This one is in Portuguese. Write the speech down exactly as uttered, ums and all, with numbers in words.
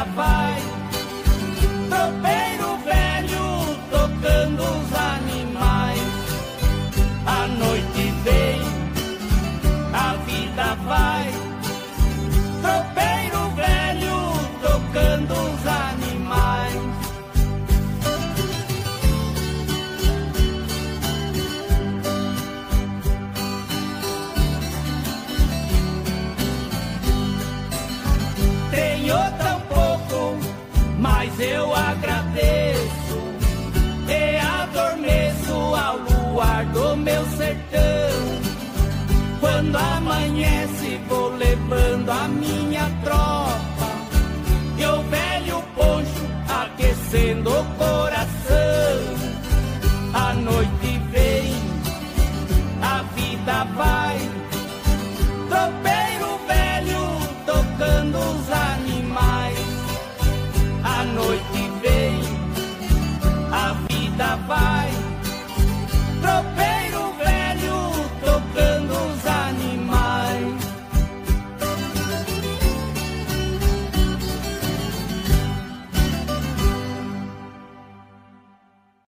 já vai. Tropeiro velho tocando os animais. A noite vem, a vida vai. Tropeiro velho tocando os animais. Tenho tão pouco, mas eu agradeço e adormeço ao luar do meu sertão. Quando amanhece vou levando a minha tropa.